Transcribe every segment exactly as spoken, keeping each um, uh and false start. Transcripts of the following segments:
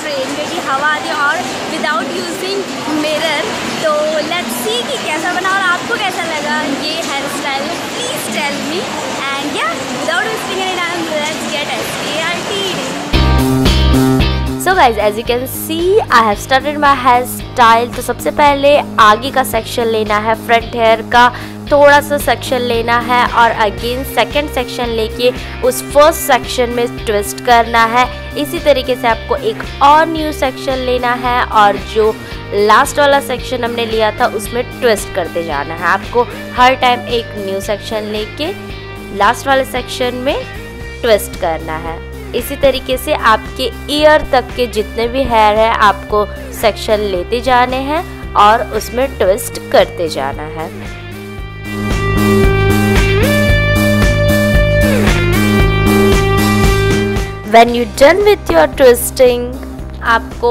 Train में कि हवा आती है और विदाउट यूजिंग मिरर। तो लेट्स सी कि कैसा बना और आपको कैसा लगा ये hair style, please tell me. And या without using any dance let's get started. So guys as you can see I have started my hair style. तो सबसे पहले आगे का सेक्शन लेना है, फ्रंट हेयर का थोड़ा सा सेक्शन लेना है और अगेन सेकंड सेक्शन लेके उस फर्स्ट सेक्शन में ट्विस्ट करना है। इसी तरीके से आपको एक और न्यू सेक्शन लेना है और जो लास्ट वाला सेक्शन हमने लिया था उसमें ट्विस्ट करते जाना है। आपको हर टाइम एक न्यू सेक्शन लेके लास्ट वाले सेक्शन में ट्विस्ट करना है। इसी तरीके से आपके ईयर तक के जितने भी हेयर है आपको सेक्शन लेते जाने हैं और उसमें ट्विस्ट करते जाना है। When you done with your twisting, आपको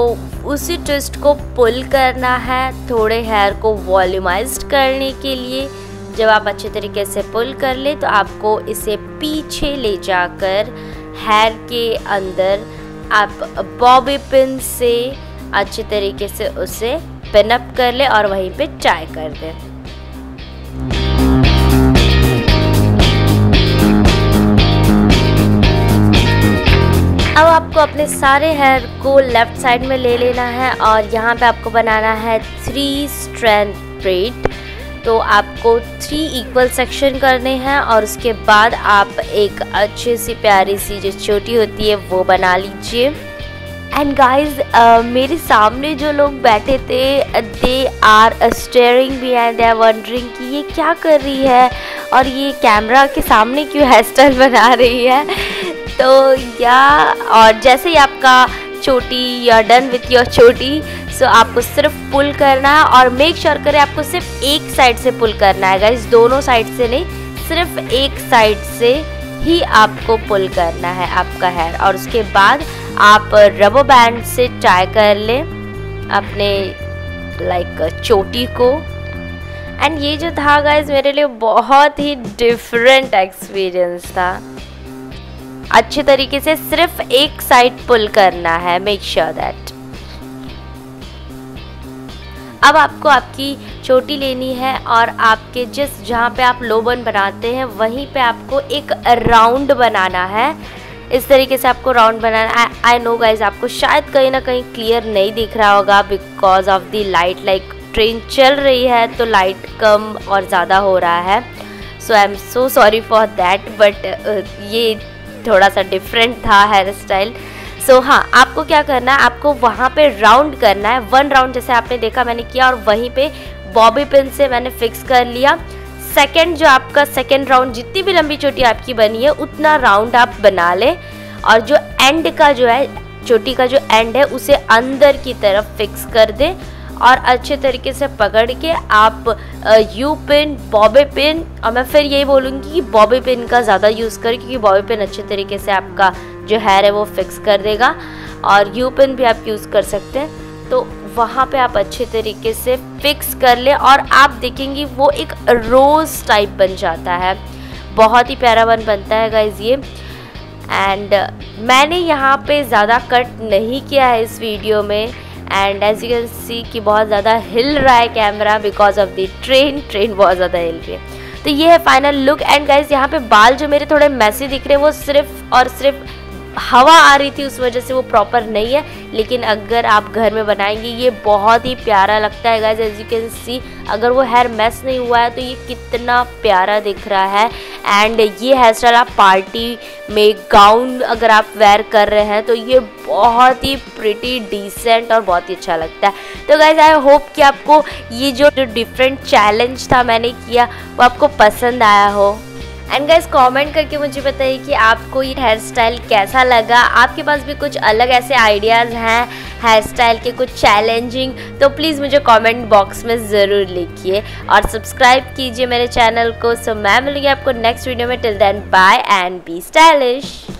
उसी ट्विस्ट को पुल करना है थोड़े हेयर को वॉल्यूमाइज्ड करने के लिए। जब आप अच्छे तरीके से पुल कर ले तो आपको इसे पीछे ले जाकर हेयर के अंदर आप बॉबी पिन से अच्छे तरीके से उसे पिन अप कर ले और वहीं पे टाई कर दे। अब आपको अपने सारे हेयर को लेफ़्ट साइड में ले लेना है और यहाँ पे आपको बनाना है थ्री स्ट्रैंड ब्रेड। तो आपको थ्री इक्वल सेक्शन करने हैं और उसके बाद आप एक अच्छी सी प्यारी सी जो चोटी होती है वो बना लीजिए। एंड गाइज uh, मेरे सामने जो लोग बैठे थे दे आर स्टेयरिंग भी एंड दे आर वंडरिंग कि ये क्या कर रही है और ये कैमरा के सामने क्यों हेयर स्टाइल बना रही है। तो या और जैसे ही आपका चोटी या डन विथ योर चोटी, सो आपको सिर्फ पुल करना है और मेक श्योर करें आपको सिर्फ एक साइड से पुल करना है गाइस, दोनों साइड से नहीं, सिर्फ एक साइड से ही आपको पुल करना है आपका हेयर। और उसके बाद आप रबर बैंड से टाई कर लें अपने लाइक चोटी को। एंड ये जो था गाइस मेरे लिए बहुत ही डिफरेंट एक्सपीरियंस था। अच्छे तरीके से सिर्फ एक साइड पुल करना है, मेक श्योर दैट। अब आपको आपकी चोटी लेनी है और आपके जिस जहाँ पे आप लोबन बनाते हैं वहीं पे आपको एक राउंड बनाना है। इस तरीके से आपको राउंड बनाना है। आई नो गाइज आपको शायद कहीं ना कहीं क्लियर नहीं दिख रहा होगा because of the light, like train चल रही है तो लाइट कम और ज़्यादा हो रहा है। So I am so sorry for that, but ये थोड़ा सा डिफरेंट था हेयर स्टाइल। सो हाँ, आपको क्या करना है, आपको वहाँ पे राउंड करना है। वन राउंड जैसे आपने देखा मैंने किया और वहीं पे बॉबी पिन से मैंने फिक्स कर लिया। सेकंड जो आपका सेकंड राउंड जितनी भी लंबी चोटी आपकी बनी है उतना राउंड आप बना लें और जो एंड का जो है चोटी का जो एंड है उसे अंदर की तरफ फिक्स कर दें और अच्छे तरीके से पकड़ के आप यू पिन, बॉबी पिन, और मैं फिर यही बोलूँगी कि बॉबी पिन का ज़्यादा यूज़ करें क्योंकि बॉबी पिन अच्छे तरीके से आपका जो हेयर है वो फिक्स कर देगा और यू पिन भी आप यूज़ कर सकते हैं। तो वहाँ पे आप अच्छे तरीके से फिक्स कर लें और आप देखेंगे वो एक रोज़ टाइप बन जाता है, बहुत ही प्यारा बन बनता है गाइज़ ये। एंड मैंने यहाँ पर ज़्यादा कट नहीं किया है इस वीडियो में। And as you can see कि बहुत ज़्यादा हिल रहा है camera because of the train train बहुत ज़्यादा हिल रही है। तो ये है फाइनल लुक। एंड गाइज यहाँ पे बाल जो मेरे थोड़े मैसी दिख रहे हैं वो सिर्फ और सिर्फ हवा आ रही थी उस वजह से वो प्रॉपर नहीं है, लेकिन अगर आप घर में बनाएंगे ये बहुत ही प्यारा लगता है guys. As you can see अगर वो हेयर मैस नहीं हुआ है तो ये कितना प्यारा दिख रहा है। एंड ये हेयर स्टाइल आप पार्टी में गाउन अगर आप वेयर कर रहे हैं तो ये बहुत ही प्रिटी, डिसेंट और बहुत ही अच्छा लगता है। तो गाइज आई होप कि आपको ये जो डिफरेंट चैलेंज था मैंने किया वो आपको पसंद आया हो। एंड गाइज कमेंट करके मुझे बताइए कि आपको ये हेयर स्टाइल कैसा लगा। आपके पास भी कुछ अलग ऐसे आइडियाज़ हैं हेयर स्टाइल के, कुछ चैलेंजिंग, तो प्लीज़ मुझे कमेंट बॉक्स में ज़रूर लिखिए और सब्सक्राइब कीजिए मेरे चैनल को। सो मैं मिलूंगी आपको नेक्स्ट वीडियो में। Till then bye and be stylish.